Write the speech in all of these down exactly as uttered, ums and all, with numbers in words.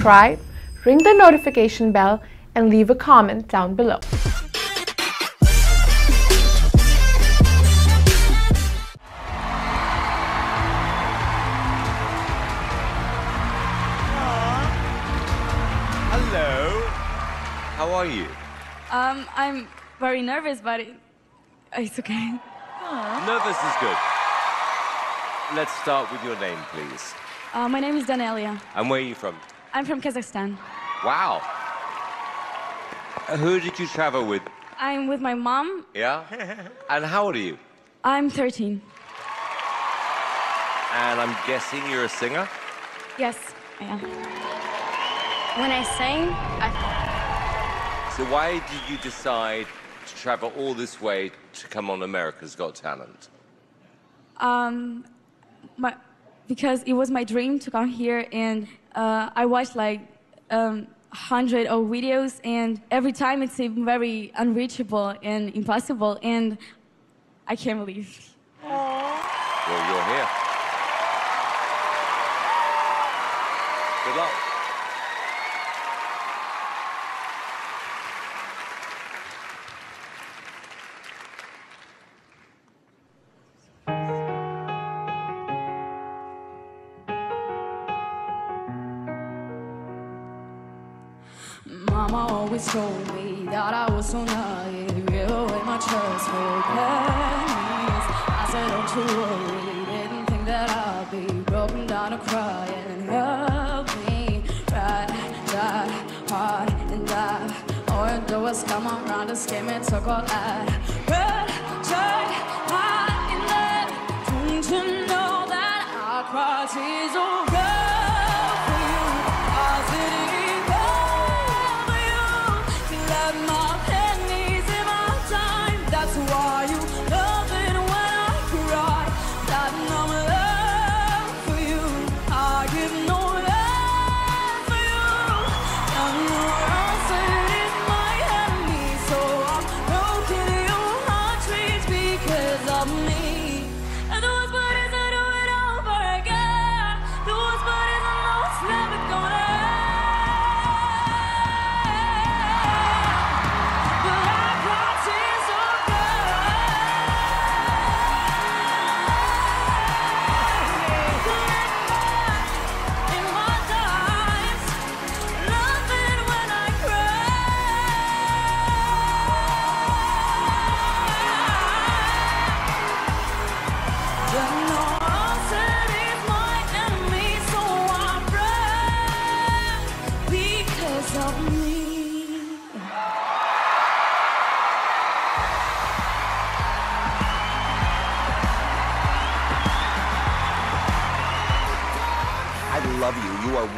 subscribe, ring the notification bell, and leave a comment down below. Hello. How are you? Um, I'm very nervous, but it, it's okay. Aww. Nervous is good. Let's start with your name, please. Uh, my name is Daneliya. And where are you from? I'm from Kazakhstan. Wow. Who did you travel with? I'm with my mom. Yeah? And how old are you? I'm thirteen. And I'm guessing you're a singer? Yes, I am. When I sing, I... So why did you decide to travel all this way to come on America's Got Talent? Um, my... Because it was my dream to come here, and uh, I watched like um, hundred of videos, and every time it seemed very unreachable and impossible, and I can't believe. Aww. Well, you're here. Good luck. Told me that I was so naive, and my trust broke pennies. I said, don't you worry, didn't think that I'd be broken down to cry. And help me ride that hard and dive. All you do is come around and scare me, took all I but tried hard in that. Don't you know that our cross is over?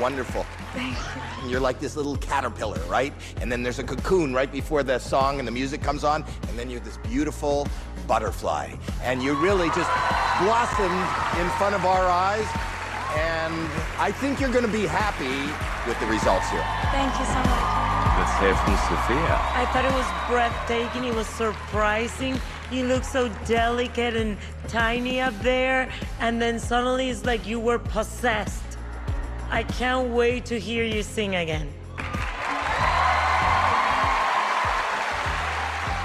Wonderful. Thank you. And you're like this little caterpillar, right? And then there's a cocoon right before the song and the music comes on, and then you're this beautiful butterfly. And you really just blossomed in front of our eyes, and I think you're going to be happy with the results here. Thank you so much. Let's hear from Sofia. I thought it was breathtaking. It was surprising. You look so delicate and tiny up there, and then suddenly it's like you were possessed. I can't wait to hear you sing again.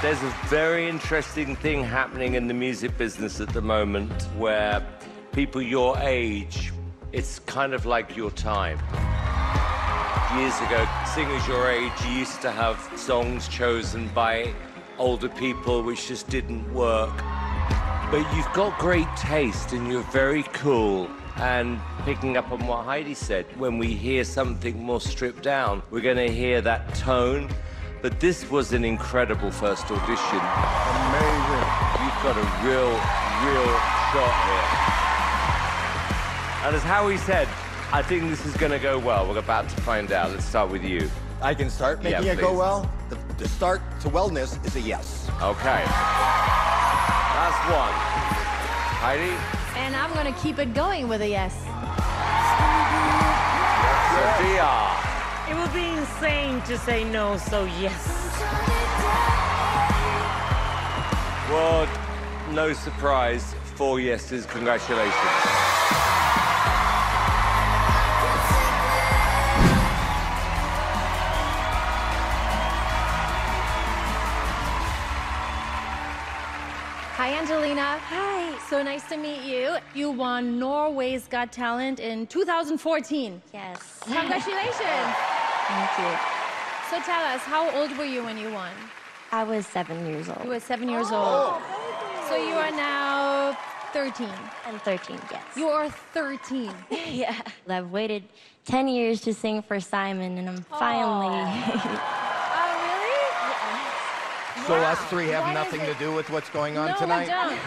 There's a very interesting thing happening in the music business at the moment where people your age, it's kind of like your time. Years ago, singers your age used to have songs chosen by older people which just didn't work. But you've got great taste and you're very cool. And picking up on what Heidi said, when we hear something more stripped down, we're going to hear that tone. But this was an incredible first audition. Amazing. You've got a real, real shot here. And as Howie said, I think this is going to go well. We're about to find out. Let's start with you. I can start making yeah, it go well? The, the start to wellness is a yes. Okay. That's one. Heidi? And I'm going to keep it going with a yes. Sophia. It would be insane to say no, so yes. Well, no surprise. Four yeses. Congratulations. So nice to meet you. You won Norway's Got Talent in two thousand fourteen. Yes. Congratulations. Thank you. So tell us, how old were you when you won? I was seven years old. You were seven years oh, old. So you are now thirteen. I'm thirteen, yes. You are thirteen. Yeah. I've waited ten years to sing for Simon, and I'm oh. finally... So wow. us three have what nothing to do with what's going on no, tonight? No, we don't.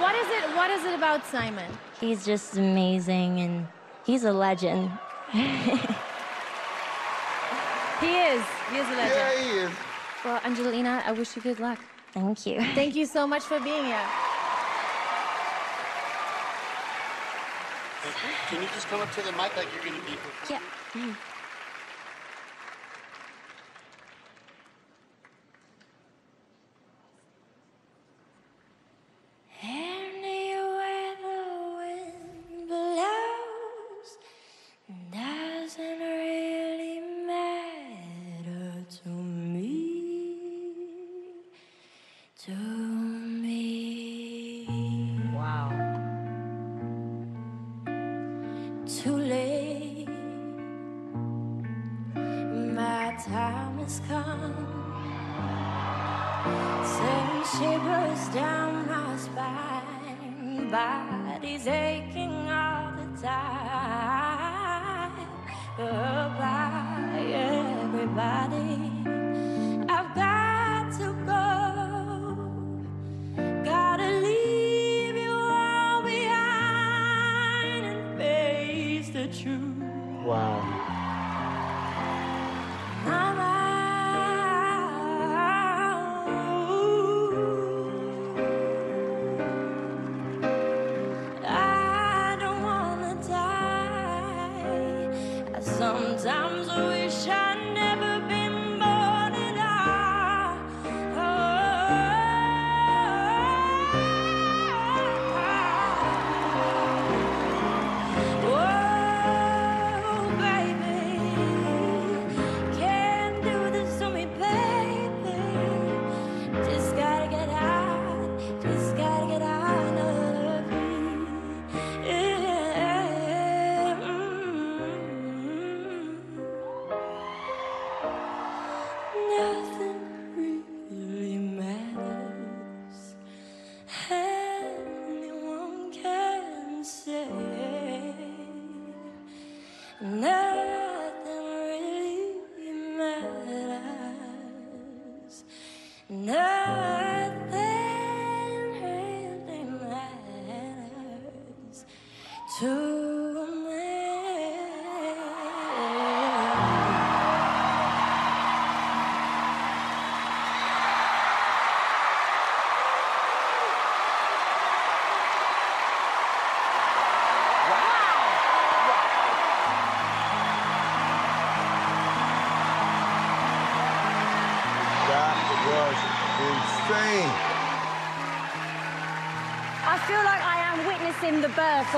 What is it, what is it about Simon? He's just amazing, and he's a legend. He is. He is a legend. Yeah, he is. Well, Angelina, I wish you good luck. Thank you. Thank you so much for being here. Thank you. Can you just come up to the mic like you're going to be here? Yeah.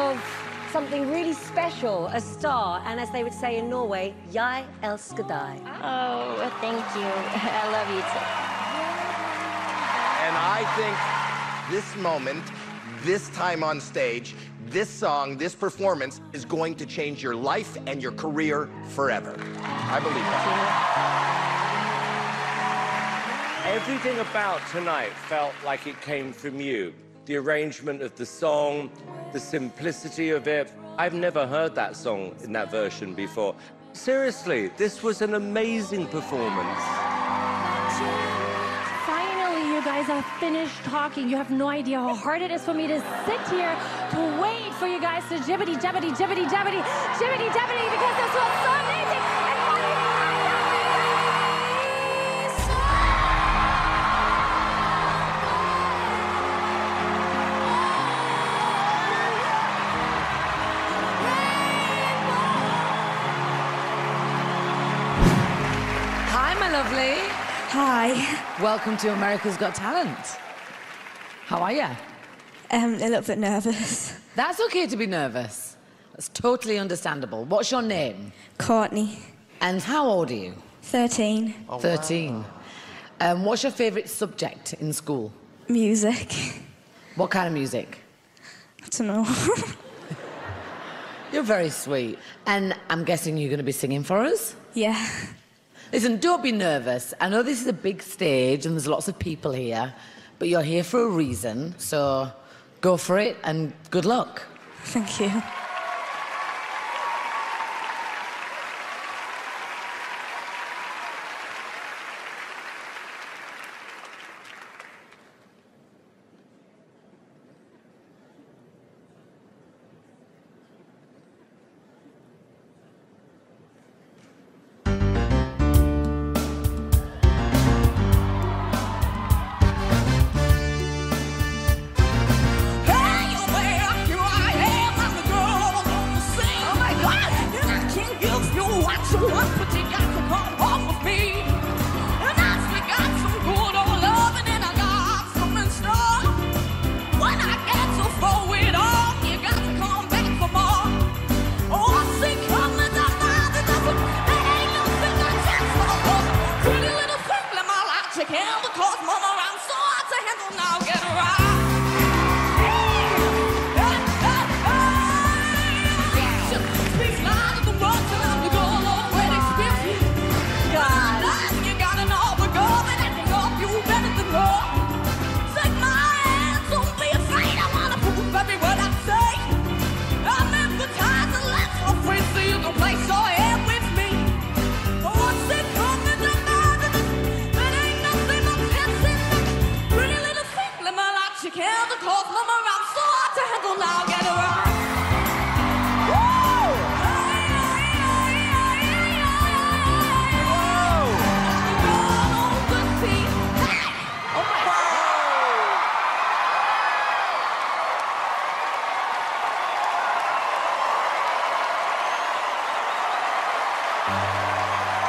Of something really special, a star, and as they would say in Norway, jeg elsker deg. Oh, thank you. I love you too. And I think this moment, this time on stage, this song, this performance is going to change your life and your career forever. I believe that. Everything about tonight felt like it came from you. The arrangement of the song, the simplicity of it. I've never heard that song in that version before. Seriously, this was an amazing performance. Finally, you guys are finished talking. You have no idea how hard it is for me to sit here to wait for you guys to jibbity, jibbity, jibbity, jibbity, jibbity, jibbity, because this was so amazing. Hi. Welcome to America's Got Talent. How are you? Um, a little bit nervous. That's okay to be nervous. That's totally understandable. What's your name? Courtney. And how old are you? thirteen. Oh, thirteen. Wow. Um, what's your favourite subject in school? Music. What kind of music? That's a no. You're very sweet. And I'm guessing you're going to be singing for us? Yeah. Listen, don't be nervous. I know this is a big stage and there's lots of people here, but you're here for a reason, so go for it and good luck. Thank you.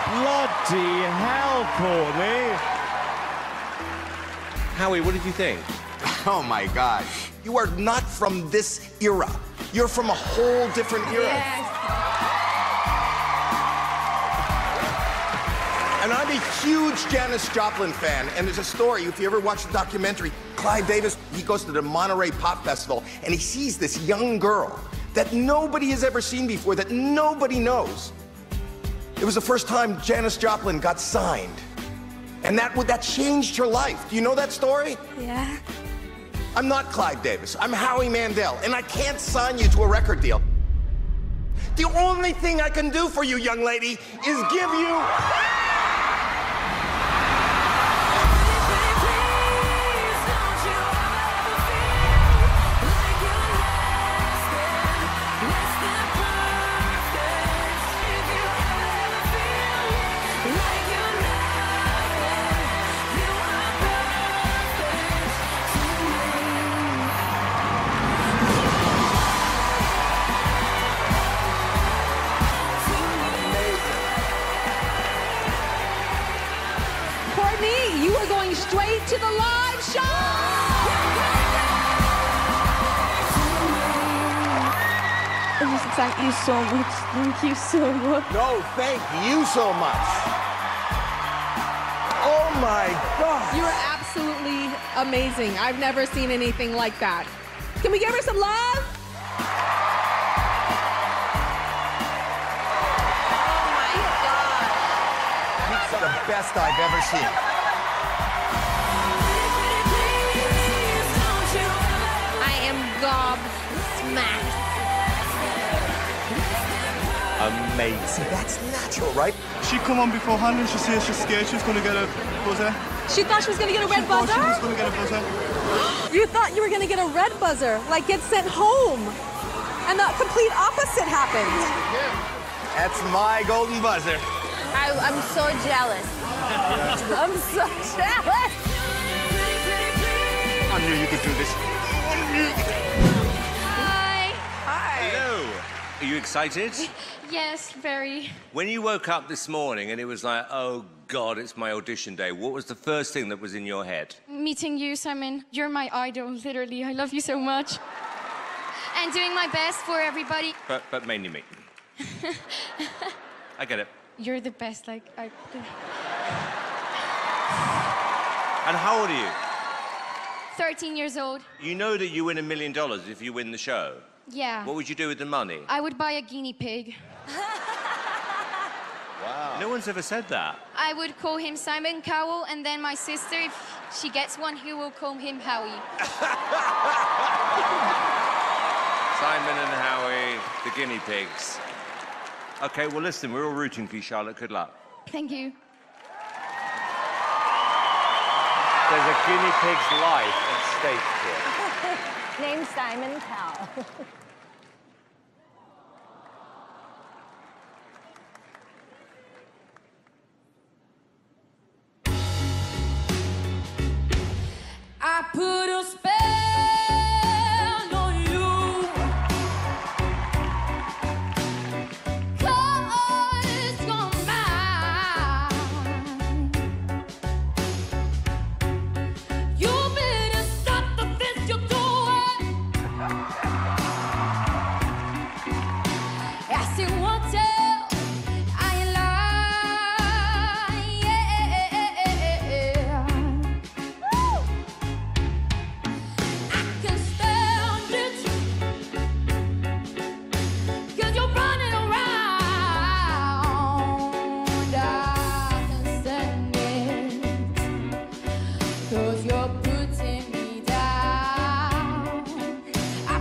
Bloody hell, Courtney! Howie, what did you think? Oh my God! You are not from this era. You're from a whole different era. Yes. And I'm a huge Janis Joplin fan. And there's a story. If you ever watch the documentary, Clive Davis, he goes to the Monterey Pop Festival, and he sees this young girl that nobody has ever seen before, that nobody knows. It was the first time Janis Joplin got signed. And that, that changed her life. Do you know that story? Yeah. I'm not Clive Davis. I'm Howie Mandel. And I can't sign you to a record deal. The only thing I can do for you, young lady, is give you... straight to the live show! Oh, thank you so much. Thank you so much. No, thank you so much. Oh my God. You're absolutely amazing. I've never seen anything like that. Can we give her some love? Oh my God. These are the best I've ever seen. Amazing. That's natural, right? She come on beforehand and she says she's scared she was going to get a buzzer. She thought she was going to get a red she buzzer? She was going to get a buzzer. You thought you were going to get a red buzzer, like get sent home. And the complete opposite happened. Yeah. That's my golden buzzer. I, I'm so jealous. I'm so jealous. I knew you could do this. Hi. Hi. Hello. Are you excited? Yes, very. When you woke up this morning and it was like, oh God, it's my audition day, what was the first thing that was in your head? Meeting you, Simon. You're my idol, literally. I love you so much. And doing my best for everybody. But, but mainly me. I get it. You're the best, like, I... And how old are you? thirteen years old. You know that you win a million dollars if you win the show? Yeah. What would you do with the money? I would buy a guinea pig. Wow. No one's ever said that. I would call him Simon Cowell, and then my sister, if she gets one, who will call him Howie. Simon and Howie, the guinea pigs. Okay, well, listen, we're all rooting for you, Charlotte. Good luck. Thank you. There's a guinea pig's life at stake here. Named Simon Cowell. I put a spell on you, cause you're mine. You better stop the things you're doing. I see one tell, I ain't lying, yeah. Cause you're running around, I can stand it. Cause you're putting me down. I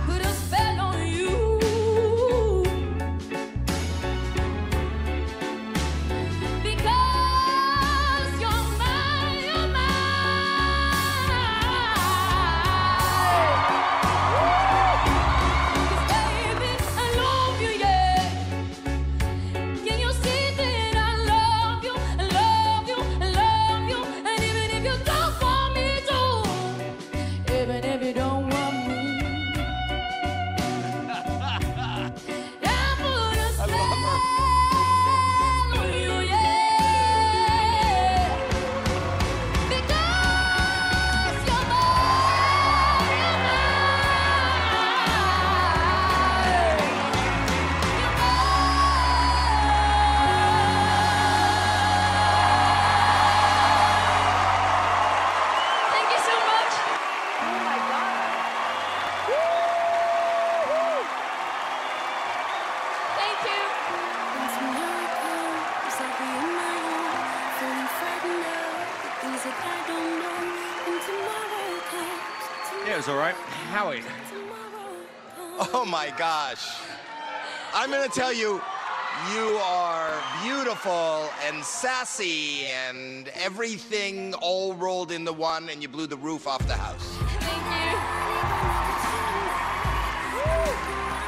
put a spell on you, because you're mine, you're mine. Baby, I love you, yeah. Can you see that I love you, I love you, I love you? And even if you don't want me to, even if you don't want me, I put a spell on you, yeah. Because you're mine, you're mine. Thank you so much. Oh my God. Thank you. Yeah, it was all right. Howie. Oh my gosh. I'm gonna tell you, you are beautiful and sassy and everything all rolled into one, and you blew the roof off the house. Thank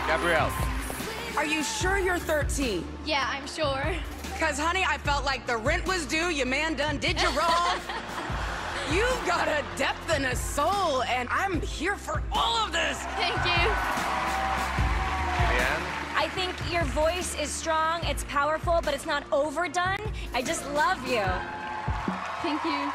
Gabrielle. Are you sure you're thirteen? you. Yeah, I'm sure. Because, honey, I felt like the rent was due, your man done did you wrong. You've got a depth and a soul, and I'm here for all of this. Thank you. Leanne? I think your voice is strong, it's powerful, but it's not overdone. I just love you. Thank you.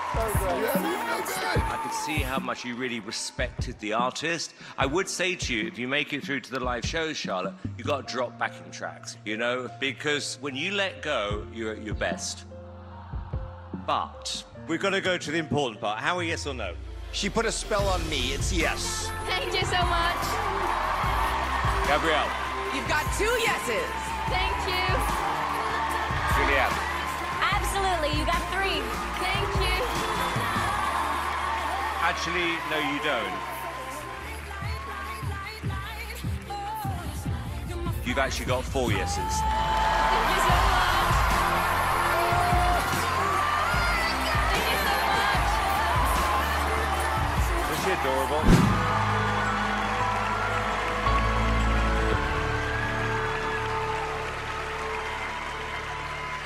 I could see how much you really respected the artist. I would say to you, if you make it through to the live shows, Charlotte, you got to drop backing tracks, you know? Because when you let go, you're at your best. But we've got to go to the important part. Howie, yes or no? She put a spell on me, it's yes. Thank you so much. Gabrielle. You've got two yeses. Thank you. Juliette. Absolutely, you got three. Thank you. Actually, no, you don't. You've actually got four yeses. Thank you so much. Thank you so much. Isn't she adorable?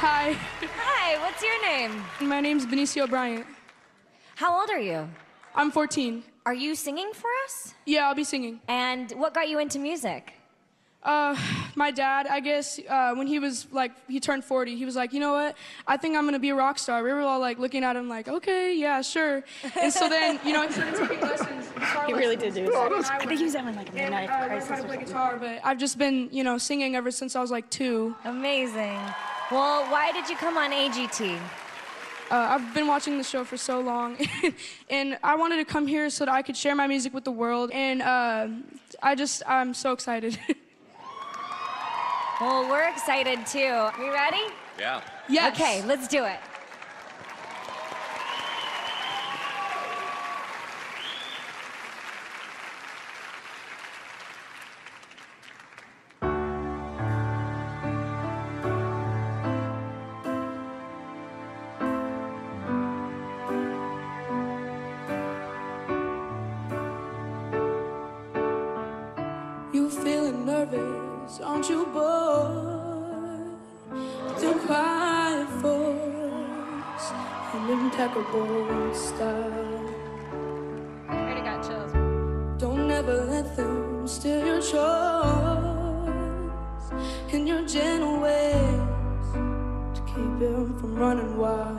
Hi, Hi, what's your name? my name's Benicio Bryant. How old are you? I'm fourteen. Are you singing for us? Yeah, I'll be singing. And what got you into music? Uh, my dad, I guess, uh, when he was like, he turned forty, he was like, you know what? I think I'm gonna be a rock star. We were all like looking at him like, okay, yeah, sure. And so then, you know, he started taking lessons. guitar He really did lessons. do that. I think he was having like a And, uh, midlife I learned crisis how to or play something. guitar, but I've just been, you know, singing ever since I was like two. Amazing. Well, why did you come on A G T? Uh, I've been watching the show for so long, and I wanted to come here so that I could share my music with the world, and uh, I just, I'm so excited. Well, we're excited too. Are you ready? Yeah. Yes. Okay, let's do it. Aren't you bored? Don't cry for an impeccable style. I already got chills. Don't ever let them steal your choice and your gentle ways to keep him from running wild.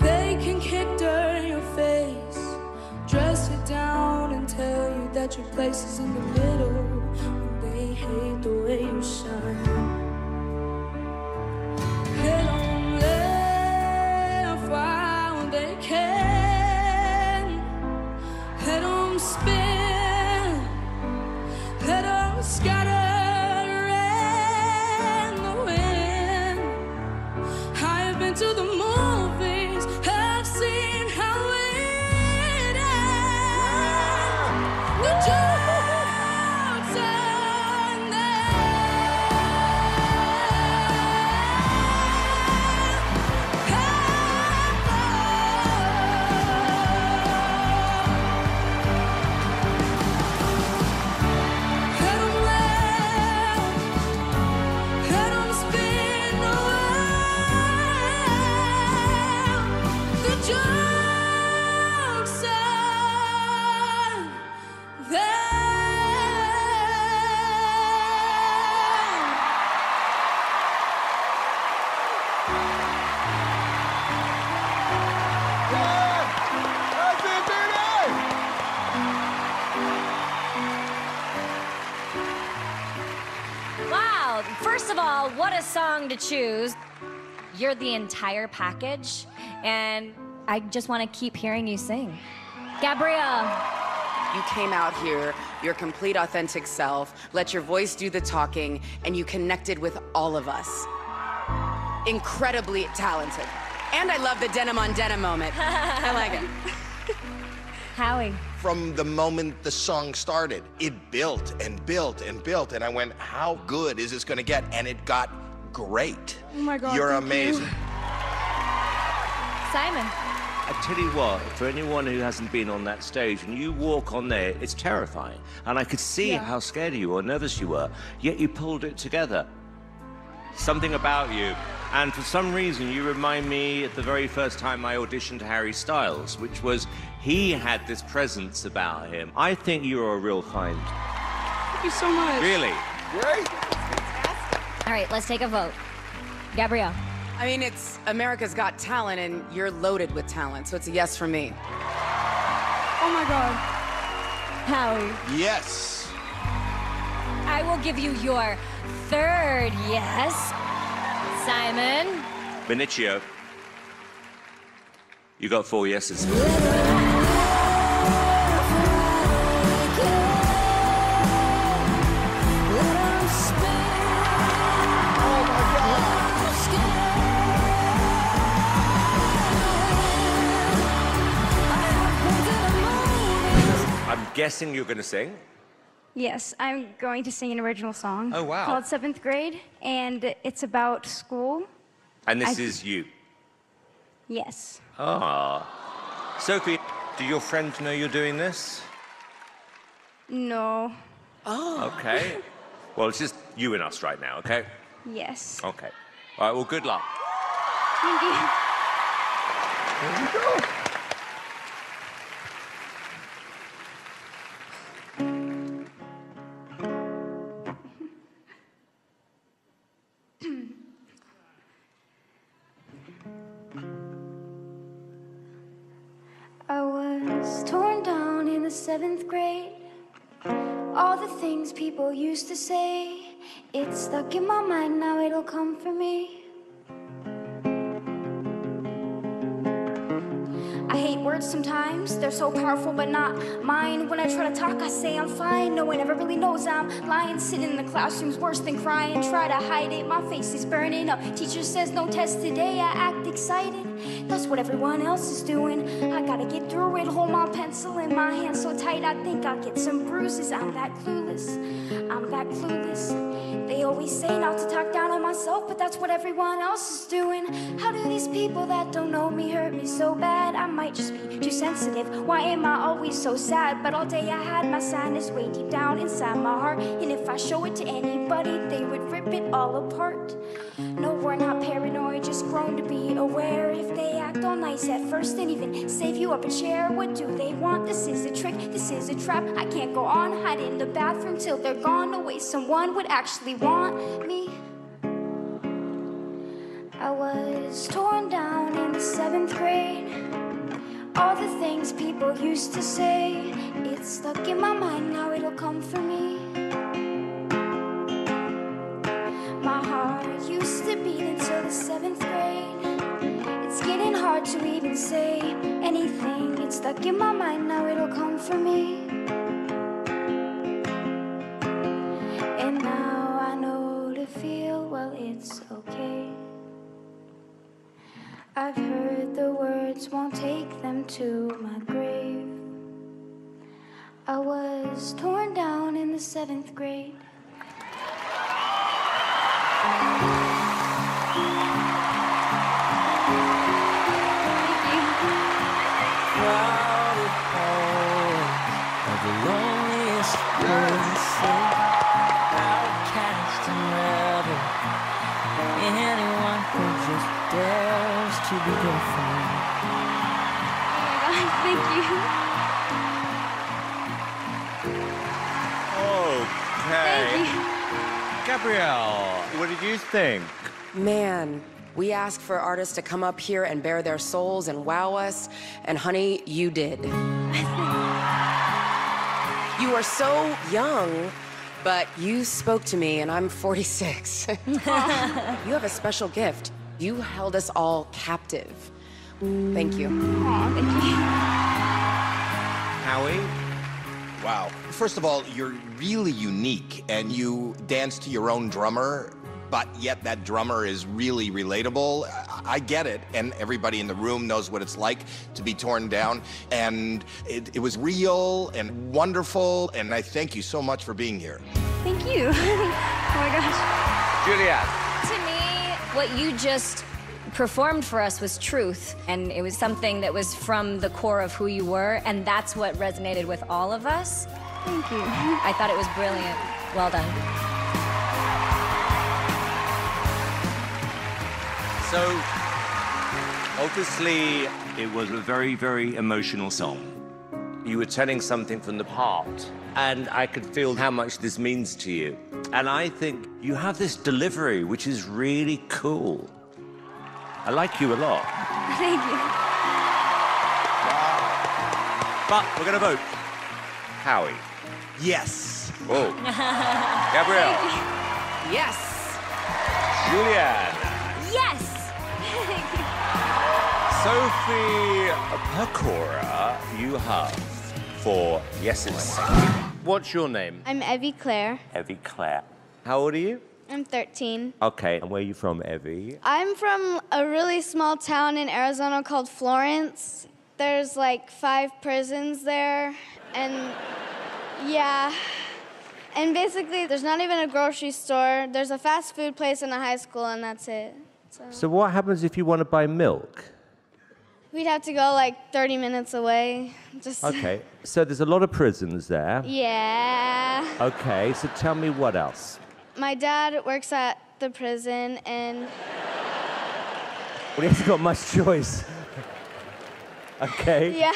They can kick dirt in your face, dress you down and tell you that your place is in the middle, when they hate the way you shine. They don't let her fly when they can. Let them spin. Let them scatter in the wind. I have been to the movies, I've seen how what a song to choose. You're the entire package, and I just want to keep hearing you sing. Gabrielle. You came out here, your complete authentic self, let your voice do the talking, and you connected with all of us. Incredibly talented. And I love the denim on denim moment. I like it. Howie. From the moment the song started, it built and built and built, and I went, how good is this gonna get? And it got great. Oh my God, you're amazing. You. Simon. I tell you what, for anyone who hasn't been on that stage, and you walk on there, it's terrifying. And I could see yeah. how scared you were, nervous you were, yet you pulled it together. Something about you. And for some reason, you remind me of the very first time I auditioned Harry Styles, which was, he had this presence about him. I think you're a real find. Thank you so much. Really? Great. All right, let's take a vote. Gabrielle. I mean, it's America's Got Talent, and you're loaded with talent, so it's a yes for me. Oh, my God. Howie. Yes. I will give you your third yes. Simon. Benicio. You got four yeses. I'm guessing you're going to sing. Yes, I'm going to sing an original song. Oh, wow. Called Seventh Grade, and it's about school. And this I... is you? Yes. Ah. Sophie, do your friends know you're doing this? No. Oh. Okay. Well, it's just you and us right now, okay? Yes. Okay. All right, well, good luck. Thank you. There you go. Seventh grade, all the things people used to say, it's stuck in my mind, now it'll come for me. hate words sometimes. They're so powerful, but not mine. When I try to talk, I say I'm fine. No one ever really knows I'm lying. Sitting in the classroom's worse than crying. Try to hide it, my face is burning up. Teacher says no test today, I act excited. That's what everyone else is doing. I gotta get through it, hold my pencil in my hand so tight, I think I'll get some bruises. I'm that clueless, I'm that clueless. They always say not to talk down on myself, but that's what everyone else is doing. How do these people that don't know me hurt me so bad? I might just be too sensitive. Why am I always so sad? But all day I had my sadness way deep down inside my heart, and if I show it to anybody, they would rip it all apart. No, we're not paranoid, just grown to be aware. If they act all nice at first and even save you up a chair, what do they want? This is a trick, this is a trap. I can't go on, hide in the bathroom till they're gone. No way someone would actually want me. I was torn down in the seventh grade. All the things people used to say, it's stuck in my mind, now it'll come for me. My heart used to beat until the seventh grade. It's getting hard to even say anything. It's stuck in my mind, now it'll come for me. And now I know to feel, well, it's okay. I've heard the words, won't take them to my grave. I was torn down in the seventh grade. Gabrielle, what did you think? Man, we ask for artists to come up here and bare their souls and wow us, and honey, you did. You are so young, but you spoke to me, and I'm forty-six. You have a special gift. You held us all captive. Thank you. Aw, thank you. Howie? Wow. First of all, you're really unique, and you dance to your own drummer, but yet that drummer is really relatable. I get it, and everybody in the room knows what it's like to be torn down, and it, it was real and wonderful, and I thank you so much for being here. Thank you. Oh my gosh. Juliette. To me, what you just performed for us was truth, and it was something that was from the core of who you were, and that's what resonated with all of us. Thank you. I thought it was brilliant. Well done. So, obviously, it was a very, very emotional song. You were telling something from the heart, and I could feel how much this means to you. And I think you have this delivery, which is really cool. I like you a lot. Thank you. Wow. But we're going to vote. Howie. Yes. Whoa. Gabrielle. Yes. Julianne. Yes. Sophie Pecora, you have four yeses. What's your name? I'm Evie Clair. Evie Clair. How old are you? I'm thirteen. Okay, and where are you from, Evie? I'm from a really small town in Arizona called Florence. There's like five prisons there, and yeah. And basically, there's not even a grocery store. There's a fast food place and a high school, and that's it. So, so what happens if you want to buy milk? We'd have to go like thirty minutes away. Just okay, so there's a lot of prisons there. Yeah. Okay, so tell me what else. My dad works at the prison, and... Well, he hasn't got much choice. Okay? Yeah.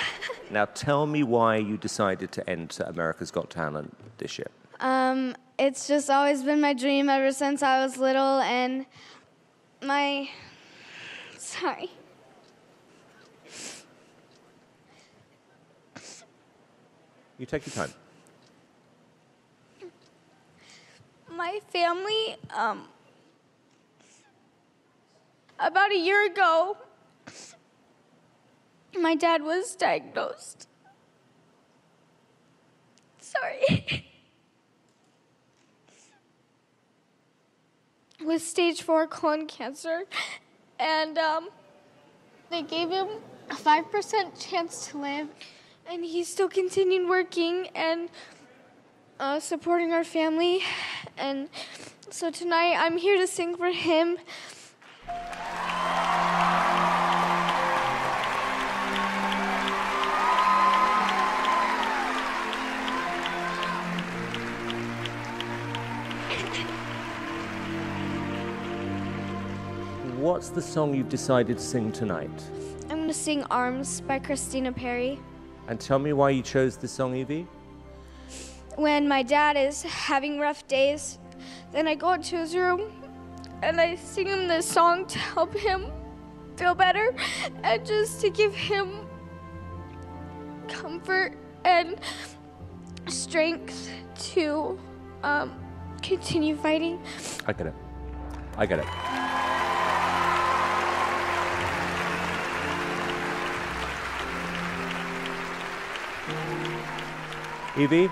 Now, tell me why you decided to enter America's Got Talent this year. Um, it's just always been my dream ever since I was little, and my... Sorry. You take your time. My family, um, about a year ago, my dad was diagnosed. Sorry. With stage four colon cancer. And um, they gave him a five percent chance to live. And he still continued working and uh, supporting our family. And so tonight I'm here to sing for him. What's the song you've decided to sing tonight? I'm going to sing Arms by Christina Perri. And tell me why you chose this song, Evie? When my dad is having rough days, then I go into his room and I sing him this song to help him feel better and just to give him comfort and strength to um, continue fighting. I get it. I get it. Evie,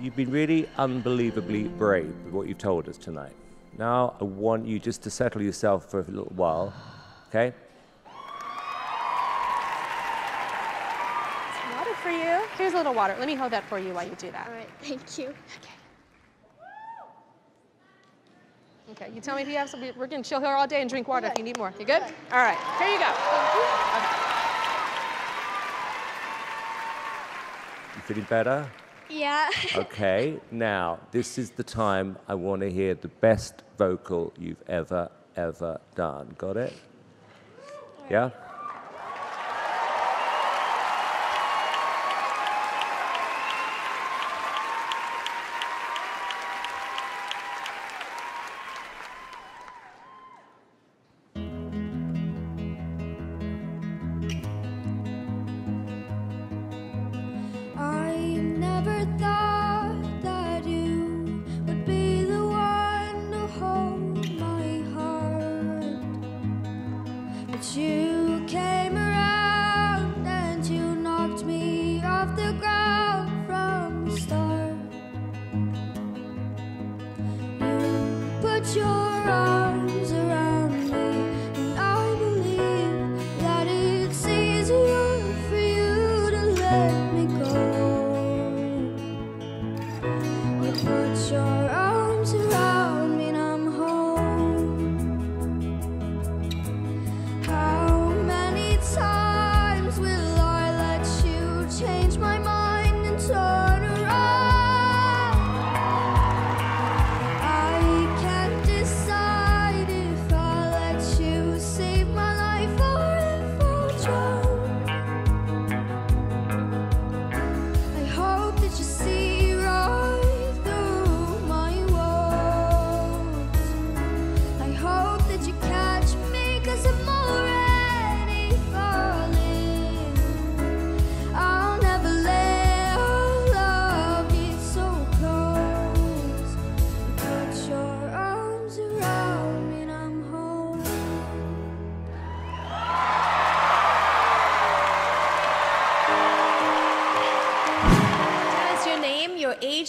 you've been really unbelievably brave with what you've told us tonight. Now I want you just to settle yourself for a little while, okay? Some water for you. Here's a little water. Let me hold that for you while you do that. All right, thank you. Okay. Okay, you tell me if you have something. We're going to chill here all day and drink water if you need more. You good? All right, here you go. Okay. Feeling better? Yeah. Okay, now, this is the time I want to hear the best vocal you've ever, ever done. Got it? Right. Yeah?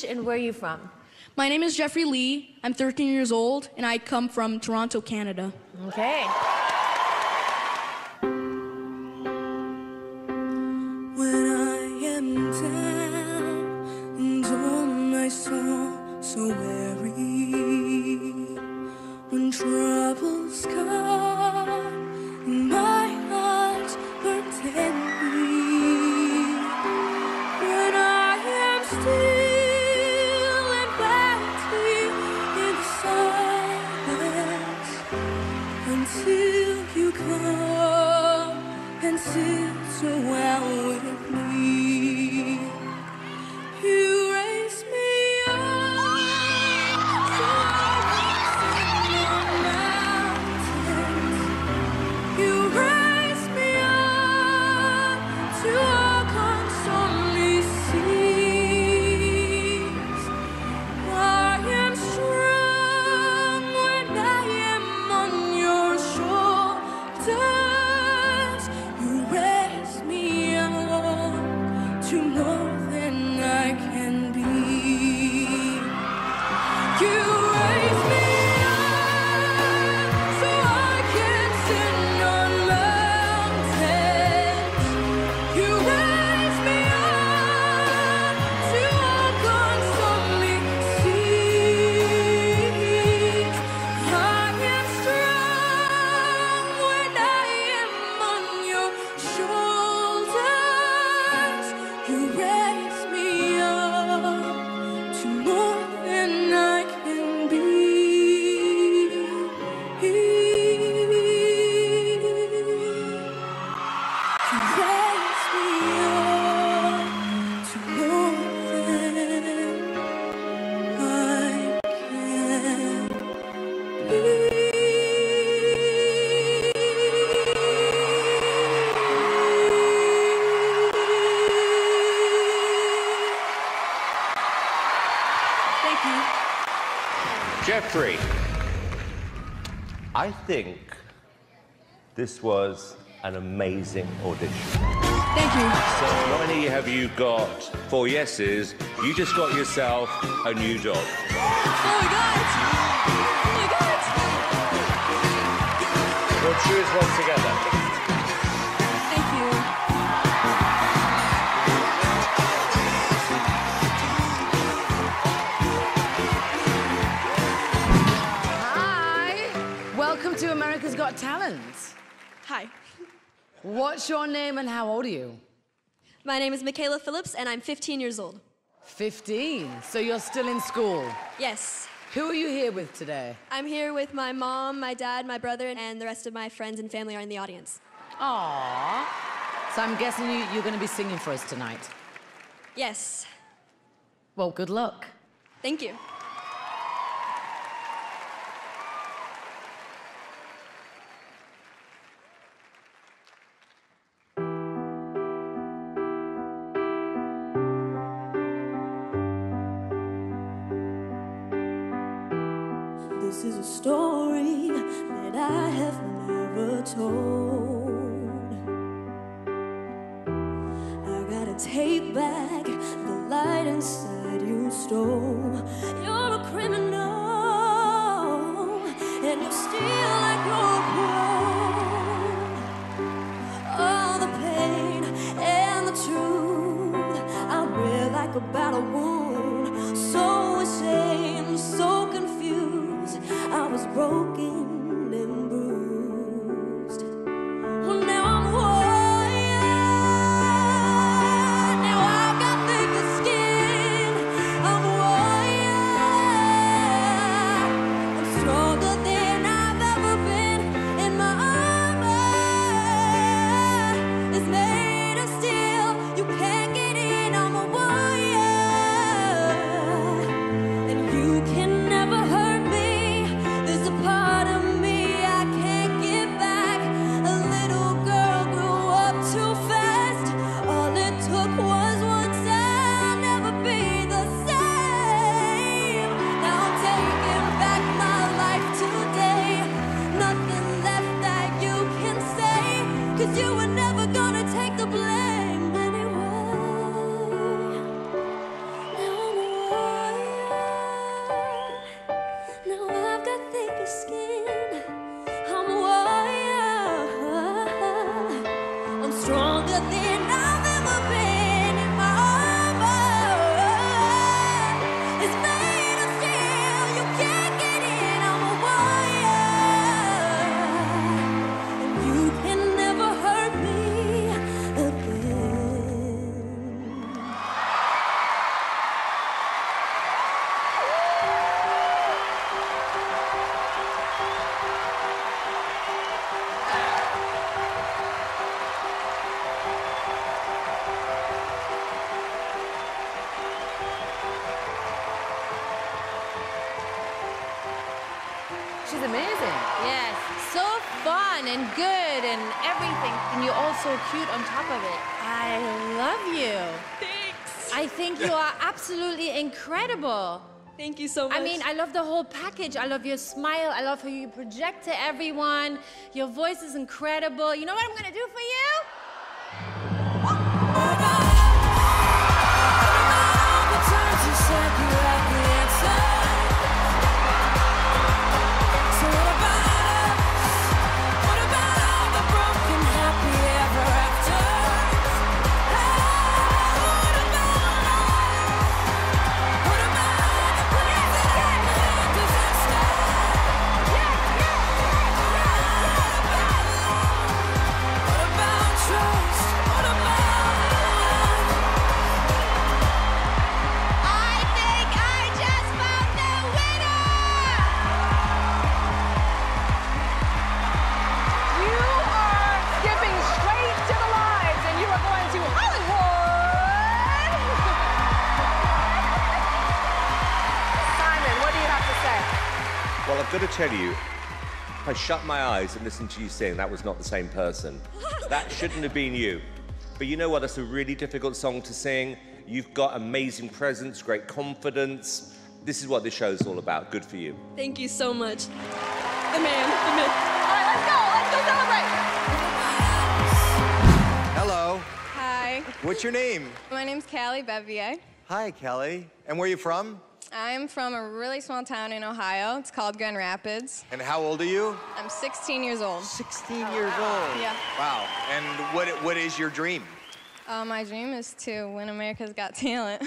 And where are you from? My name is Jeffrey Li. I'm thirteen years old, and I come from Toronto, Canada. Okay. Thank you. Jeffrey, I think this was an amazing audition. Thank you. So not only have you got four yeses, you just got yourself a new dog. Oh my God! Oh my God! We'll choose one together. Thank you. Hi. Welcome to America's Got Talent. Hi. What's your name and how old are you? My name is Michaela Phillips and I'm fifteen years old. fifteen? So you're still in school? Yes. Who are you here with today? I'm here with my mom, my dad, my brother, and the rest of my friends and family are in the audience. Aww. So I'm guessing you, you're going to be singing for us tonight? Yes. Well, good luck. Thank you. This is a story that I have never told. I gotta take back the light inside you stole. You're a criminal, and you steal like you're pro. All the pain and the truth, I wear like a battle wound. So insane, so confused. I was broken and bruised. Well, now I'm warrior. Now I got thicker skin. I'm warrior. I'm stronger than I've ever been. And my armor is made of steel. You can't get in. I'm a warrior, and you can never hurt. She's amazing. Yes, so fun and good and everything. And you're all so cute on top of it. I love you. Thanks. I think you are absolutely incredible. Thank you so much. I mean, I love the whole package. I love your smile. I love how you project to everyone. Your voice is incredible. You know what I'm going to do for you? I've got to tell you, if I shut my eyes and listened to you sing, that was not the same person. That shouldn't have been you. But you know what? That's a really difficult song to sing. You've got amazing presence, great confidence. This is what this show's all about. Good for you. Thank you so much. The man, the myth. All right, let's go. Let's go celebrate. Hello. Hi. What's your name? My name's Kelly Bevier. Hi, Kelly. And where are you from? I'm from a really small town in Ohio. It's called Grand Rapids. And how old are you? I'm sixteen years old. sixteen oh, years wow. old? Yeah. Wow. And what what is your dream? Uh, my dream is to win America's Got Talent.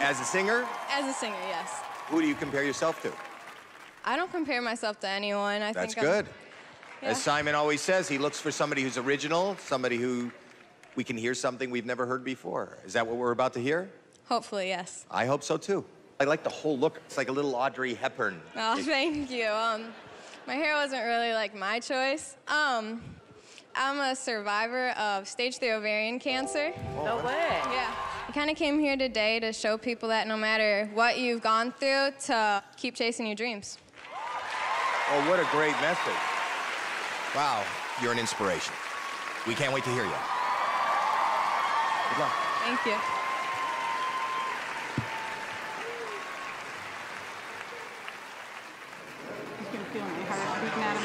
As a singer? As a singer, yes. Who do you compare yourself to? I don't compare myself to anyone. I That's think good. Yeah. As Simon always says, he looks for somebody who's original, somebody who we can hear something we've never heard before. Is that what we're about to hear? Hopefully, yes. I hope so, too. I like the whole look. It's like a little Audrey Hepburn. Oh, thank you. Um, my hair wasn't really like my choice. Um, I'm a survivor of stage three ovarian cancer. Oh, no way. Yeah. I kind of came here today to show people that no matter what you've gone through, to keep chasing your dreams. Oh, what a great message. Wow, you're an inspiration. We can't wait to hear you. Good luck. Thank you.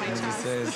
I just say it's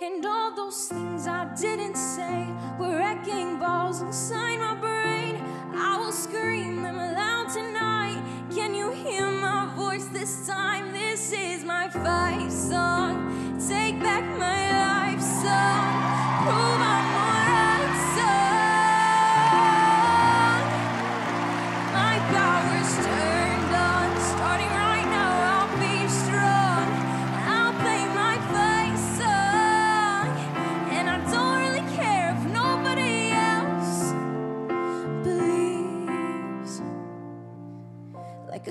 And all those things I didn't say were wrecking balls inside my brain. I will scream them aloud tonight. Can you hear my voice this time? This is my fight song. Take back my life song. Prove I'm more right song. My power's turned on. Starting right now, I'll be strong. I'll play my fight song. Like a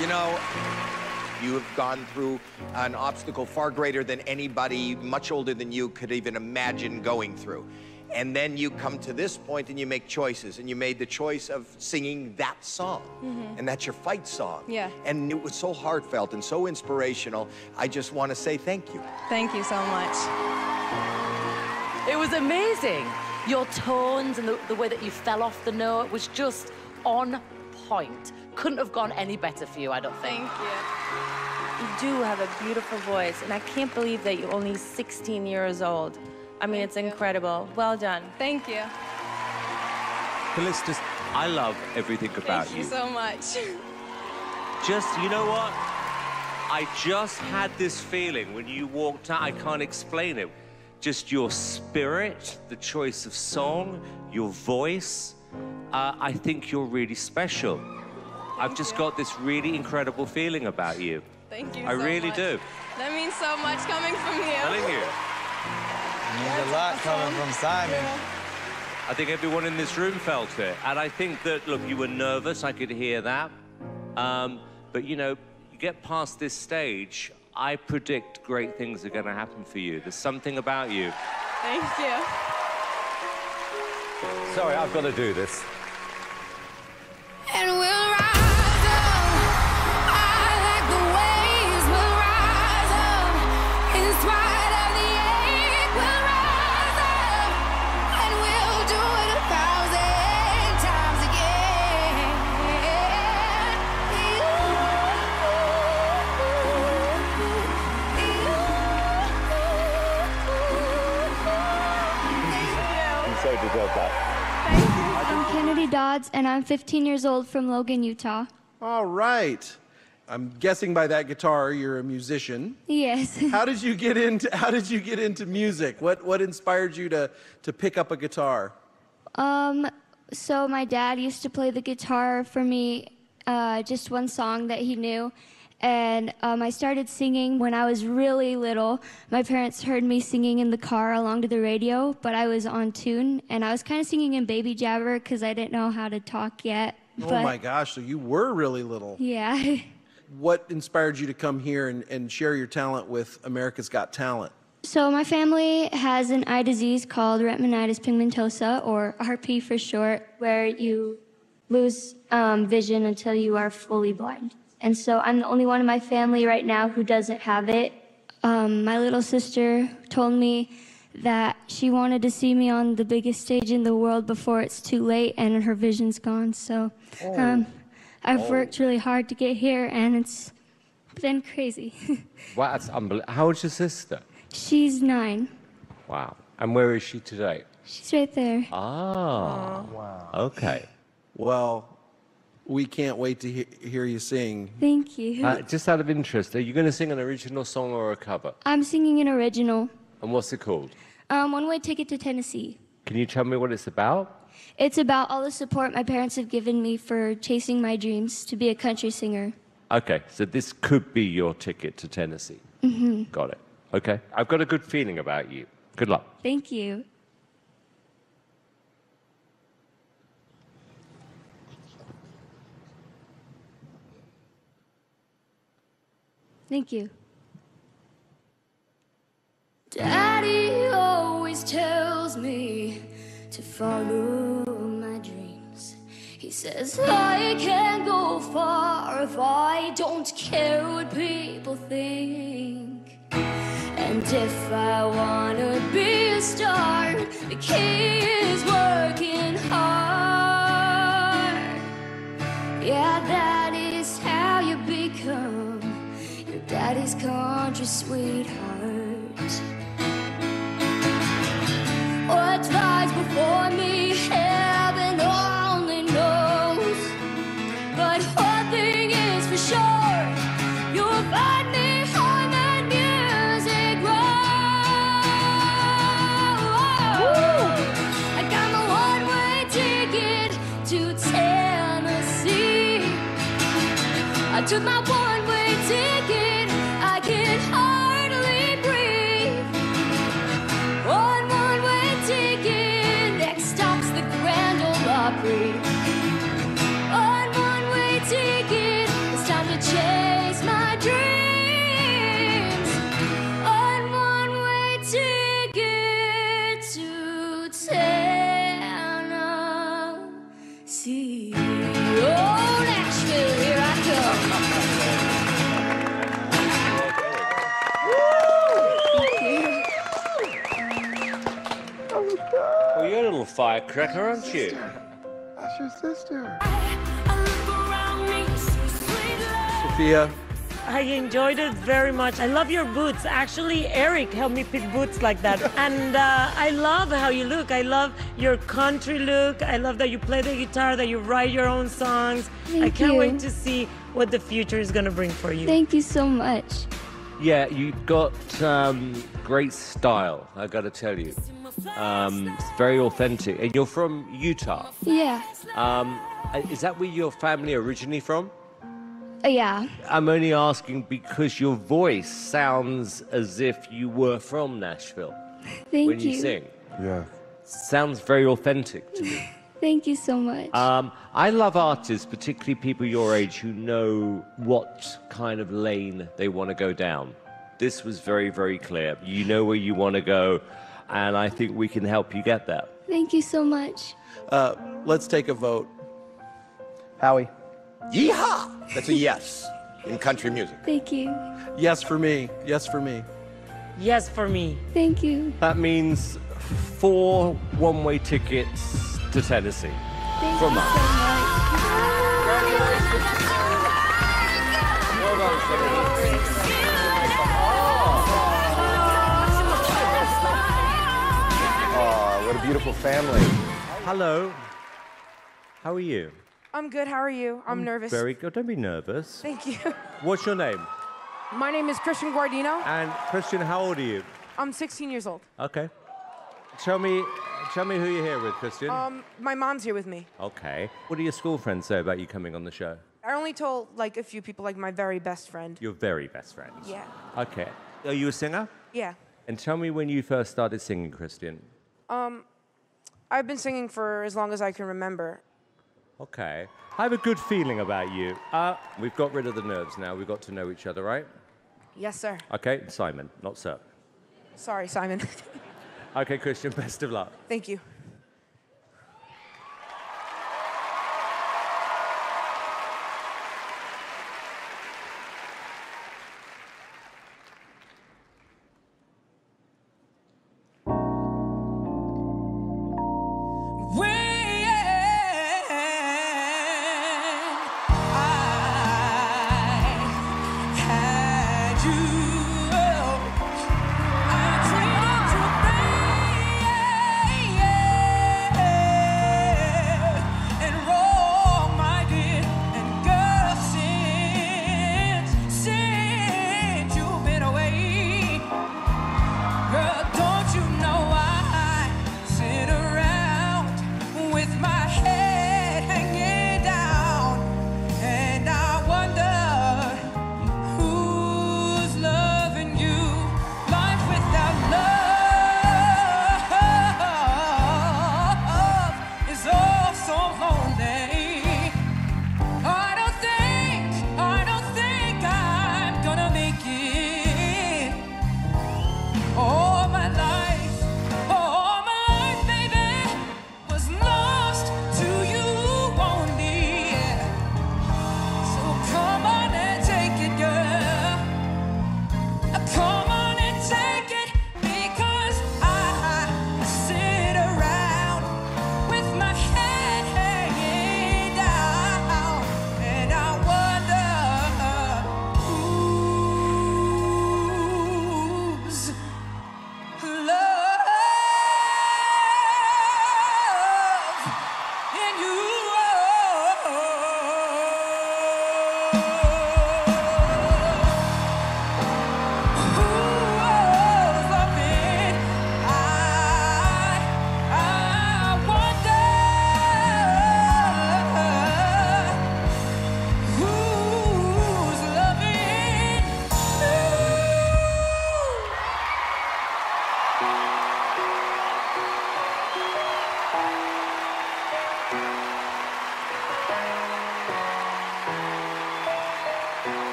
You know, you have gone through an obstacle far greater than anybody much older than you could even imagine going through. And then you come to this point and you make choices, and you made the choice of singing that song. Mm-hmm. And that's your fight song. Yeah. And it was so heartfelt and so inspirational. I just want to say thank you. Thank you so much. It was amazing. Your tones and the, the way that you fell off the note was just on point. Couldn't have gone any better for you, I don't think. Thank you. You do have a beautiful voice, and I can't believe that you're only sixteen years old. I mean, Thank it's you. incredible. Well done. Thank you. Callistus, I love everything about Thank you. Thank you so much. Just, you know what? I just had this feeling when you walked out, I can't explain it. Just your spirit, the choice of song, your voice. Uh, I think you're really special. I've just got this really incredible feeling about you. Thank you so much. I really do. That means so much coming from you. Telling you. It means a lot coming from Simon. I think everyone in this room felt it. And I think that, look, you were nervous. I could hear that. Um, but, you know, you get past this stage, I predict great things are going to happen for you. There's something about you. Thank you. Sorry, I've got to do this. And we'll ride. Kennedy Dodds, and I'm fifteen years old from Logan, Utah. All right. I'm guessing by that guitar you're a musician. Yes. How did you get into How did you get into music? What What inspired you to to pick up a guitar? Um. So my dad used to play the guitar for me, uh, just one song that he knew, and um, I started singing when I was really little. My parents heard me singing in the car along to the radio, but I was on tune, and I was kind of singing in baby jabber because I didn't know how to talk yet. But... Oh my gosh! So you were really little. Yeah. What inspired you to come here and, and share your talent with America's Got Talent? So my family has an eye disease called retinitis pigmentosa, or R P for short, where you lose um, vision until you are fully blind. And so I'm the only one in my family right now who doesn't have it. Um, my little sister told me that she wanted to see me on the biggest stage in the world before it's too late and her vision's gone. So um, I've worked really hard to get here, and it's been crazy. Wow, that's unbelievable. How old's your sister? She's nine. Wow. And where is she today? She's right there. Ah. Oh. Wow. Okay. Well, we can't wait to he hear you sing. Thank you. Uh, just out of interest, are you going to sing an original song or a cover? I'm singing an original. And what's it called? Um, One Way Ticket to Tennessee. Can you tell me what it's about? It's about all the support my parents have given me for chasing my dreams to be a country singer. Okay. So this could be your ticket to Tennessee. Mm-hmm. Got it. Okay. I've got a good feeling about you. Good luck. Thank you. Thank you. Daddy always tells me to follow my dreams. He says I can't go far if I don't care what people think. And if I wanna be a star, the key is working hard. Yeah, that is how you become your daddy's country sweetheart. What lies before me, heaven only knows. But one thing is for sure, you'll find me. I took my one-way ticket, I can hardly breathe. One one-way ticket, next stop's the Grand Ole Opry. One one-way ticket, it's time to chase my dreams. One one-way ticket to Tennessee. Firecracker, aren't you? That's your sister. Sophia. I enjoyed it very much. I love your boots. Actually, Eric helped me pick boots like that. And uh, I love how you look. I love your country look. I love that you play the guitar, that you write your own songs. Thank I can't you. wait to see what the future is going to bring for you. Thank you so much. Yeah, you've got um, great style, I've got to tell you. Um, it's very authentic. And you're from Utah? Yeah. Um, is that where your family originally from? Uh, yeah. I'm only asking because your voice sounds as if you were from Nashville. Thank when you. you sing. Yeah. Sounds very authentic to me. Thank you so much. Um, I love artists, particularly people your age, who know what kind of lane they want to go down. This was very, very clear. You know where you want to go, and I think we can help you get that. Thank you so much. Uh, let's take a vote. Howie. Yeehaw! That's a yes in country music. Thank you. Yes for me. Yes for me. Yes for me. Thank you. That means four one-way tickets to Tennessee. Thank from us. Oh, what a beautiful family. Hello. How are you? I'm good. How are you? I'm, I'm nervous. Very good. Don't be nervous. Thank you. What's your name? My name is Christian Guardino. And Christian, how old are you? I'm sixteen years old. Okay. Tell me, tell me who you're here with, Christian. Um, my mom's here with me. Okay. What do your school friends say about you coming on the show? I only told like a few people, like my very best friend. Your very best friend? Yeah. Okay. Are you a singer? Yeah. And tell me when you first started singing, Christian. Um, I've been singing for as long as I can remember. Okay. I have a good feeling about you. Uh, we've got rid of the nerves now. We've got to know each other, right? Yes, sir. Okay, Simon, not sir. Sorry, Simon. Okay, Christian, best of luck. Thank you.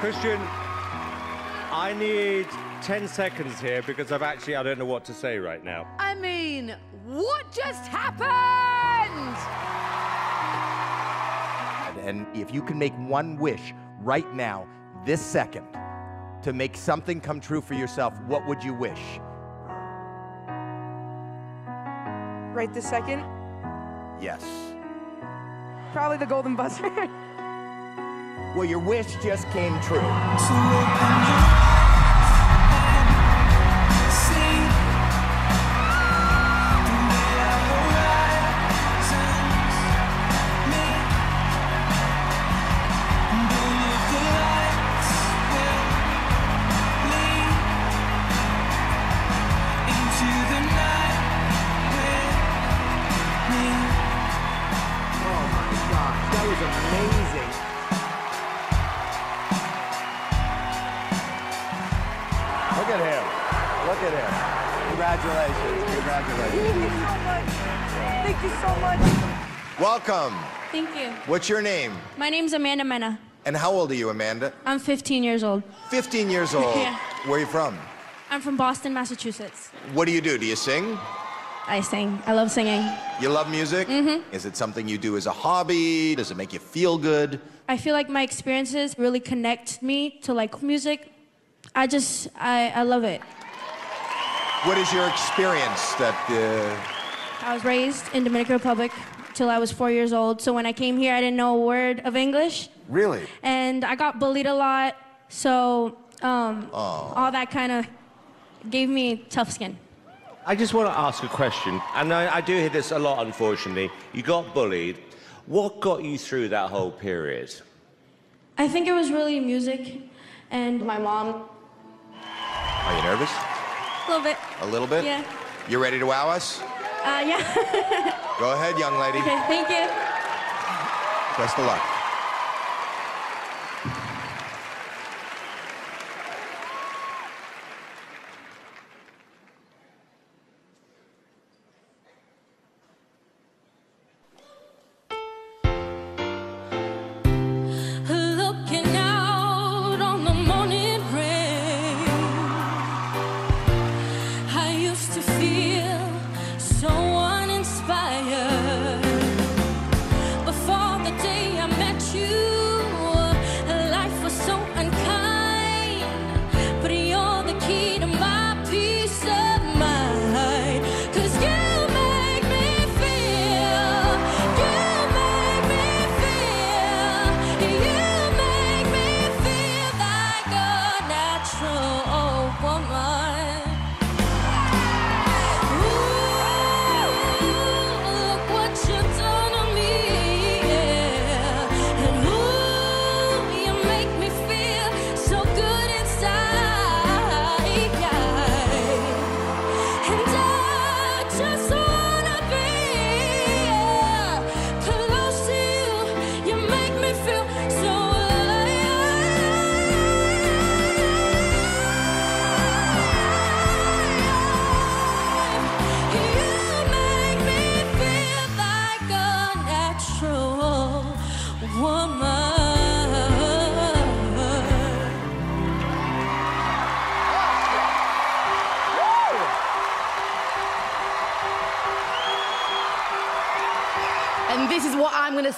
Christian, I need ten seconds here because I've actually, I don't know what to say right now. I mean, what just happened? And if you can make one wish right now, this second, to make something come true for yourself, what would you wish? Right this second? Yes. Probably the golden buzzer. Well, your wish just came true. Welcome. Thank you. What's your name? My name's Amanda Mena. And how old are you, Amanda? I'm fifteen years old. fifteen years old? Yeah. Where are you from? I'm from Boston, Massachusetts. What do you do? Do you sing? I sing. I love singing. You love music? Mm-hmm. Is it something you do as a hobby? Does it make you feel good? I feel like my experiences really connect me to like music. I just, I, I love it. What is your experience that... Uh... I was raised in Dominican Republic till I was four years old. So when I came here, I didn't know a word of English. Really? And I got bullied a lot, So um, all that kind of gave me tough skin. I just want to ask a question, and I, I do hear this a lot, unfortunately. You got bullied. What got you through that whole period? I think it was really music and my mom. Are you nervous? A little bit. A little bit? Yeah. You ready to wow us? Uh, yeah. Go ahead, young lady. Okay, thank you. Best of luck.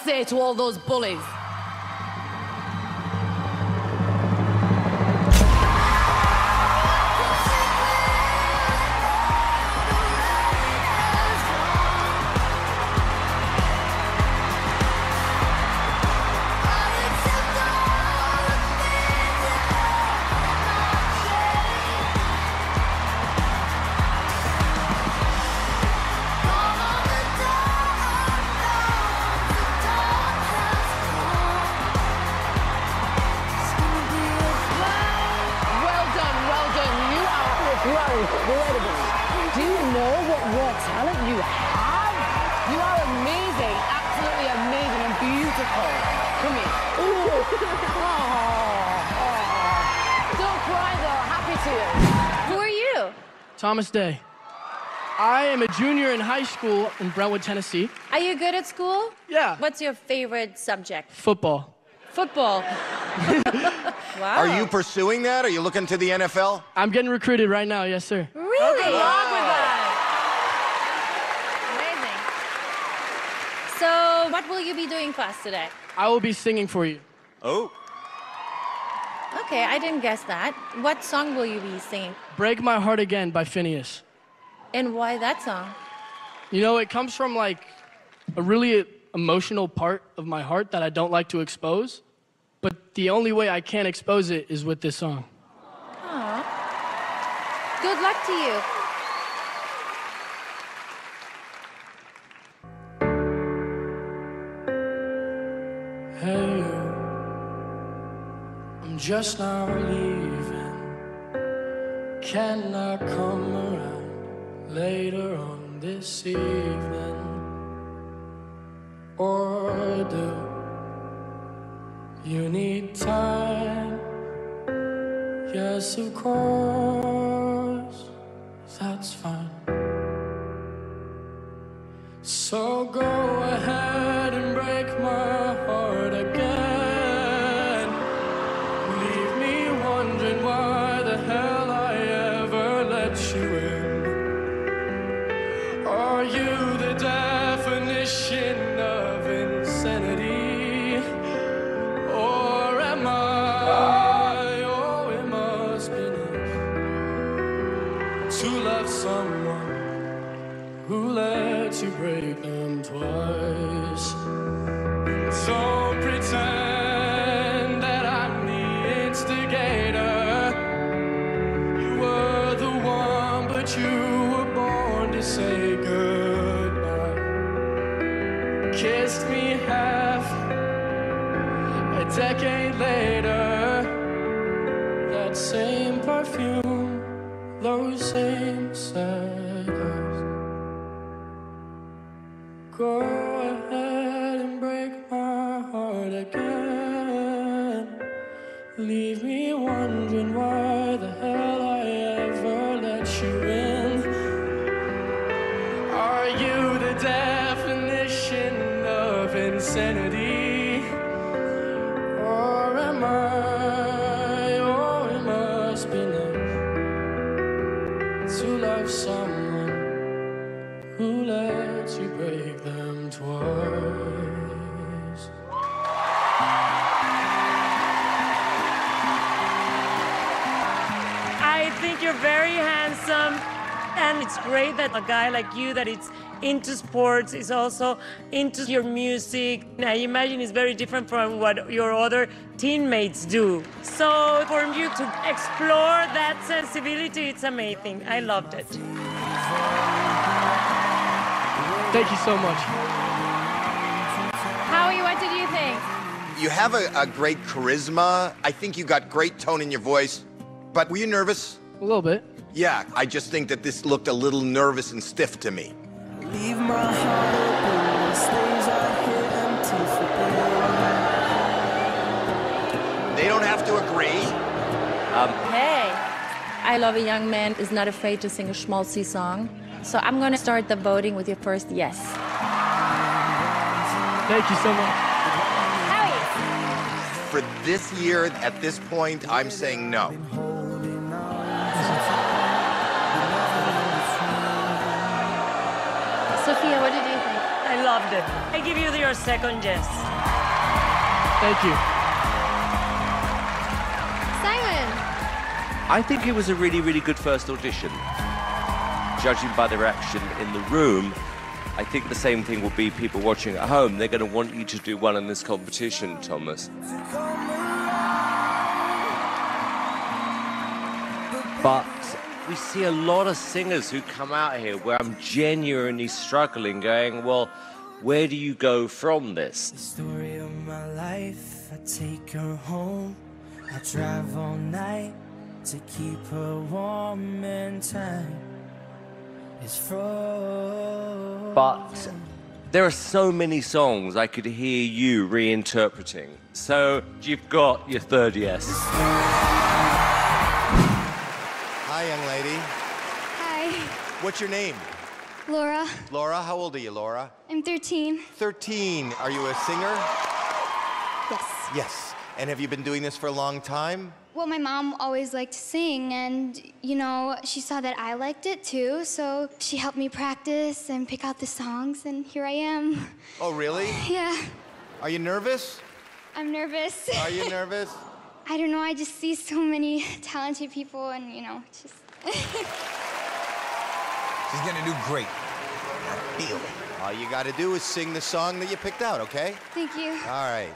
Say to all those bullies. Thomas Day. I am a junior in high school in Brentwood, Tennessee. Are you good at school? Yeah. What's your favorite subject? Football. Football. Wow. Are you pursuing that? Are you looking to the N F L? I'm getting recruited right now, yes, sir. Really? Okay. Wow. Wrong with that. Amazing. So what will you be doing for us today? I will be singing for you. Oh. Okay, I didn't guess that. What song will you be singing? Break My Heart Again by Phineas. And why that song? You know, it comes from like a really emotional part of my heart that I don't like to expose, but the only way I can expose it is with this song. Aww. Good luck to you. Hey. I'm just now leaving. Can I come around later on this evening? Or do you need time? Yes, of course, that's fine. So go ahead and break my heart again. Are you the definition of insanity? Or am I, oh, it must be nice to love someone who lets you break them twice. Don't pretend that I'm the instigator. best we have. A decade later, that same perfume, those same cycles. Go ahead and break my heart again. Leave me wondering why the hell I ever let you in. Are you the definition of insanity? Or am I, or am I spinning to love someone who lets you break them twice? I think you're very handsome. And it's great that a guy like you that is into sports is also into your music. I imagine it's very different from what your other teammates do. So for you to explore that sensibility, it's amazing. I loved it. Thank you so much. Howie, what did you think? You have a, a great charisma. I think you got great tone in your voice. But were you nervous? A little bit. Yeah, I just think that this looked a little nervous and stiff to me. Leave my heart open, these things are here empty for them. They don't have to agree. Um, hey, I love a young man is not afraid to sing a schmaltzy song. So I'm going to start the voting with your first yes. Thank you so much. Howie. For this year, at this point, I'm saying no. Sophia, what did you think? I loved it. I give you your second yes. Thank you. Simon. I think it was a really, really good first audition. Judging by their action in the room, I think the same thing will be people watching at home. They're going to want you to do well in this competition, Thomas. But we see a lot of singers who come out here where I'm genuinely struggling, going, well, where do you go from this? The story of my life, I take her home. I drive all night to keep her warm in time. It's frozen. But there are so many songs I could hear you reinterpreting. So you've got your third yes. Hi, young lady. Hi. What's your name? Laura. Laura, how old are you, Laura? I'm thirteen. thirteen. Are you a singer? Yes. Yes. And have you been doing this for a long time? Well, my mom always liked to sing, and, you know, she saw that I liked it, too, so she helped me practice and pick out the songs, and here I am. Oh, really? Yeah. Are you nervous? I'm nervous. Are you nervous? I don't know, I just see so many talented people and, you know, just... She's gonna do great. I feel it. All you gotta do is sing the song that you picked out, okay? Thank you. All right.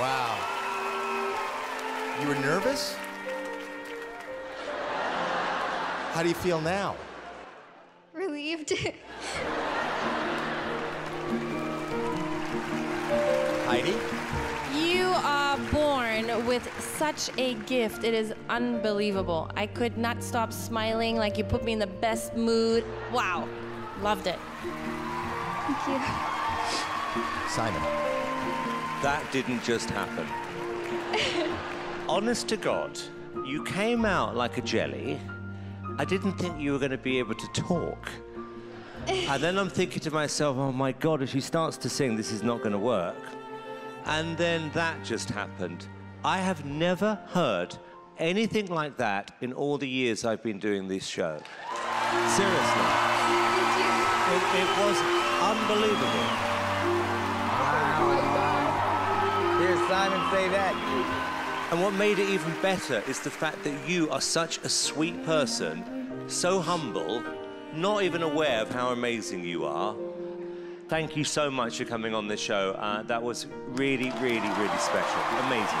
Wow. You were nervous? How do you feel now? Relieved. Heidi? You are born with such a gift. It is unbelievable. I could not stop smiling, like you put me in the best mood. Wow. Loved it. Thank you. Simon. That didn't just happen. Honest to God, you came out like a jelly. I didn't think you were going to be able to talk. And then I'm thinking to myself, oh my God, if she starts to sing, this is not going to work. And then that just happened. I have never heard anything like that in all the years I've been doing this show. Seriously. It, it was unbelievable. Wow. Hear Simon say that. And what made it even better is the fact that you are such a sweet person, so humble, not even aware of how amazing you are. Thank you so much for coming on this show. Uh, that was really, really, really special. Amazing.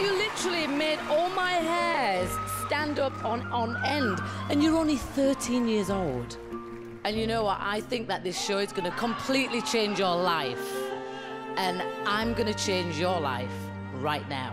You literally made all my hairs stand up on, on end, and you're only thirteen years old. And you know what? I think that this show is going to completely change your life. And I'm going to change your life right now.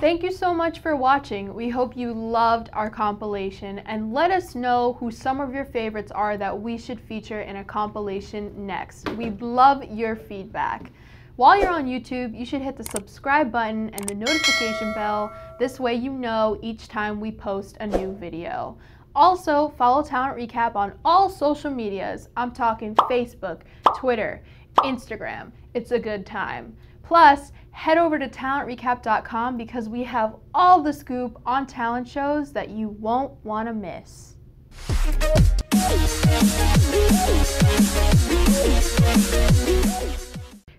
Thank you so much for watching. We hope you loved our compilation, and let us know who some of your favorites are that we should feature in a compilation next. We love your feedback. While you're on YouTube, you should hit the subscribe button and the notification bell. This way you know each time we post a new video. Also, follow Talent Recap on all social medias. I'm talking Facebook, Twitter, Instagram. It's a good time. Plus, head over to talent recap dot com because we have all the scoop on talent shows that you won't want to miss.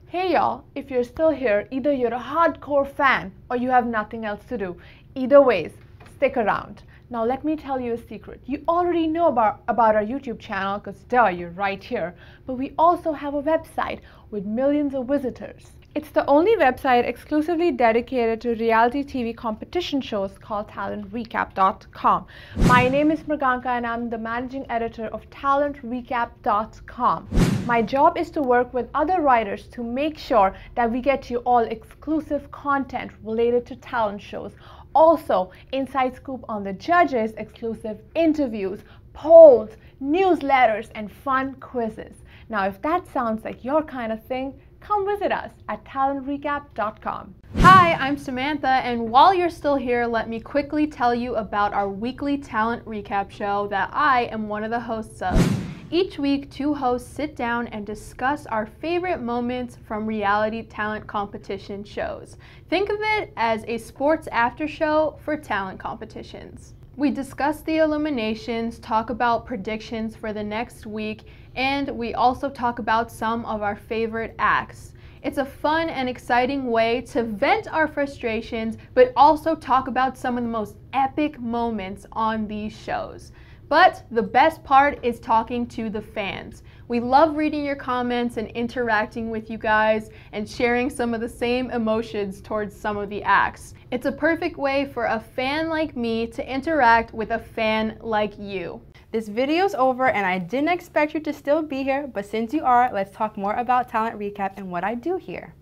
Hey y'all, if you're still here, either you're a hardcore fan or you have nothing else to do. Either ways, stick around. Now let me tell you a secret. You already know about, about our YouTube channel because duh, you're right here. But we also have a website with millions of visitors. It's the only website exclusively dedicated to reality T V competition shows called talent recap dot com. My name is Mriganka and I'm the managing editor of talent recap dot com. My job is to work with other writers to make sure that we get you all exclusive content related to talent shows. Also, inside scoop on the judges, exclusive interviews, polls, newsletters, and fun quizzes. Now, if that sounds like your kind of thing, come visit us at talent recap dot com. Hi, I'm Samantha, and while you're still here, let me quickly tell you about our weekly Talent Recap show that I am one of the hosts of. Each week, two hosts sit down and discuss our favorite moments from reality talent competition shows. Think of it as a sports after show for talent competitions. We discuss the eliminations, talk about predictions for the next week, and we also talk about some of our favorite acts. It's a fun and exciting way to vent our frustrations, but also talk about some of the most epic moments on these shows. But the best part is talking to the fans. We love reading your comments and interacting with you guys and sharing some of the same emotions towards some of the acts. It's a perfect way for a fan like me to interact with a fan like you. This video's over and I didn't expect you to still be here, but since you are, let's talk more about Talent Recap and what I do here.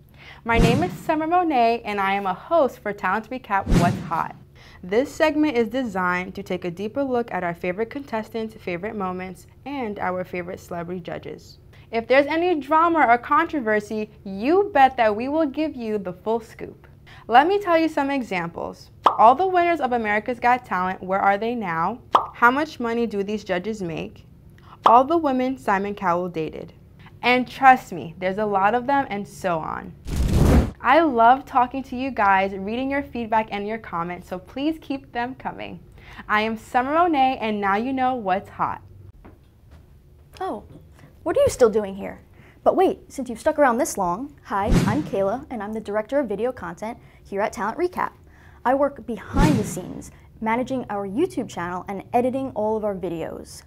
My name is Summer Monet and I am a host for Talent Recap What's Hot. This segment is designed to take a deeper look at our favorite contestants, favorite moments, and our favorite celebrity judges. If there's any drama or controversy, you bet that we will give you the full scoop. Let me tell you some examples. All the winners of America's Got Talent, where are they now? How much money do these judges make? All the women Simon Cowell dated. And trust me, there's a lot of them and so on. I love talking to you guys, reading your feedback and your comments, so please keep them coming. I am Summer Monet, and now you know what's hot. Oh, what are you still doing here? But wait, since you've stuck around this long, hi, I'm Kayla, and I'm the Director of Video Content here at Talent Recap. I work behind the scenes, managing our YouTube channel and editing all of our videos.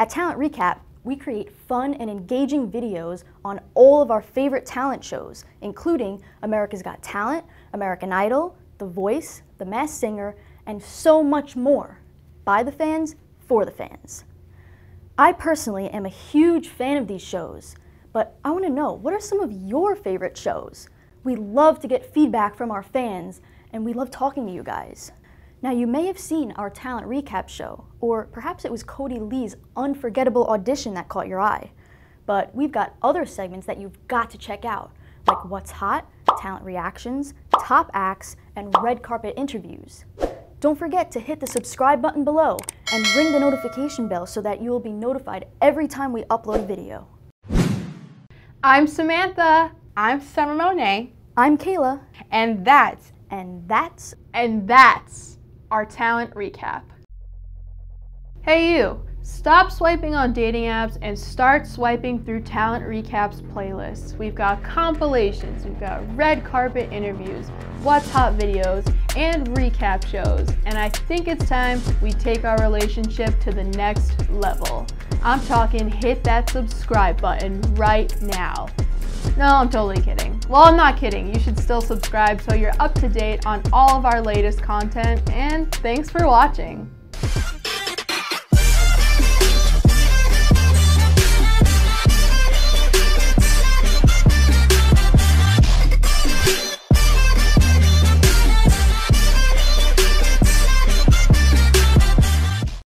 At Talent Recap, we create fun and engaging videos on all of our favorite talent shows, including America's Got Talent, American Idol, The Voice, The Masked Singer, and so much more, by the fans, for the fans. I personally am a huge fan of these shows, but I want to know, what are some of your favorite shows? We love to get feedback from our fans, and we love talking to you guys. Now, you may have seen our Talent Recap show, or perhaps it was Cody Lee's unforgettable audition that caught your eye. But we've got other segments that you've got to check out, like What's Hot, Talent Reactions, Top Acts, and Red Carpet Interviews. Don't forget to hit the subscribe button below and ring the notification bell so that you will be notified every time we upload a video. I'm Samantha. I'm Summer Monet. I'm Kayla. And that's, and that's, and that's our Talent Recap. Hey you, stop swiping on dating apps and start swiping through Talent Recap's playlists. We've got compilations, we've got red carpet interviews, What's Hot videos, and recap shows. And I think it's time we take our relationship to the next level. I'm talking hit that subscribe button right now. No, I'm totally kidding. Well, I'm not kidding. You should still subscribe so you're up to date on all of our latest content, and thanks for watching.